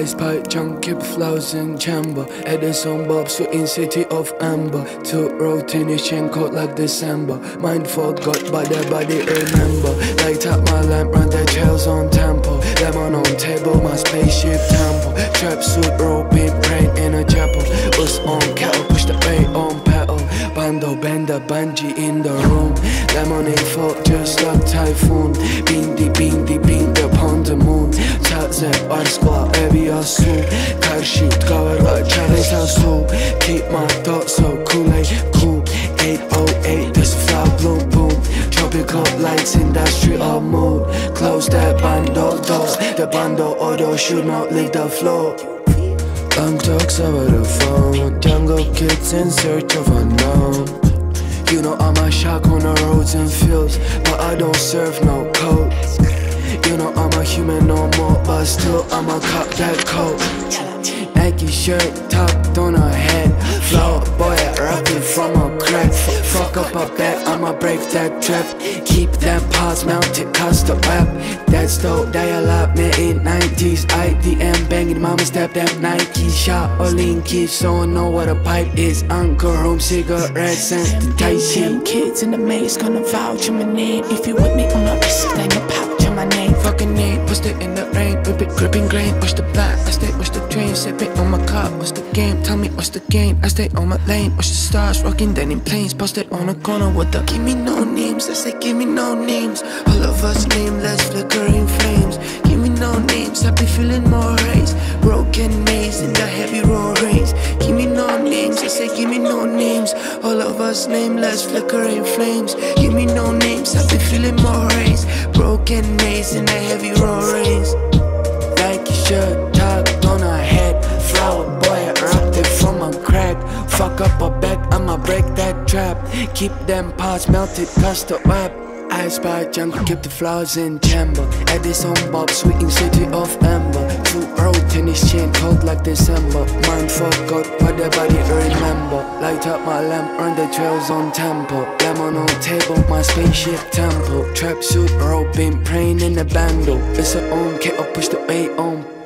ice pipe, junkie flows in chamber. Edison Bob in City of Ember. To road in his chain cold like December. Mind forgot but their body remember. Light up my lamp, run their trails on tempo. Lemon on table, my spaceship temple. Trap suit, rope in praying in a chapel. Us on cattle, push the bait on pedal. Bando, bender, bungee in the room. Lemon in fog, just like typhoon. Bindi, bindi, bindi upon the moon. Tazep, ice squad, every assume. Karshit, cover like Charlie's assume. Keep my thoughts so cool, like cool. 808, this flower bloom, boom. Tropical lights, industrial mood. Close that bando doors. The bando auto should not leave the floor. I'm talks over the phone. Jungle kids in search of unknown. You know I'm a shark on the roads and fields, but I don't serve no coat. You know I'm a human no more, but still I'ma cop that coat. Nike shirt tucked on her head, flower boy rapping from a crack. Fuck up a bet, I'ma break that trap. Keep that pause mounted, cause the rap. That's the dialogue, man, in 90s IDM banging, mama step that Nike shot or linky, so I know what a pipe is. Uncle home cigarettes and the Dyson. Kids in the maze gonna vouch on my name. If you with me, I'm not risking like a pouch on my name. Fucking name, pushed it in the rain, whip it, gripping grain. Push the black, I stay, push the train. Sip it on my cup, what's the game? Tell me what's the game, I stay on my lane. Watch the stars, rocking denim planes. Posted on a corner with the give me no names, I say give me no names. All of us nameless, flickering flames. Give me no names, I be feeling more race. Broken maze in the heavy roar rains. Give me no names, I say give me no names. All of us nameless, flickering flames. Give me no names, I be feeling more race. Broken maze in the heavy roar rains. Like your shirt tucked on her head, flower boy wrapped it from a crack. Fuck up a bet, I'ma break that trap. Keep them parts melted, cause the web. I spy jungle, keep the flowers in chamber. Edison Bob, sweet in City of Ember. Two road tennis chain, cold like December. Mind forgot, but the body remember. Light up my lamp, run the trails on tempo. Lemon on table, my spaceship temple. Trap suit, rope, been praying in the bando. It's her own, can't push the bait on.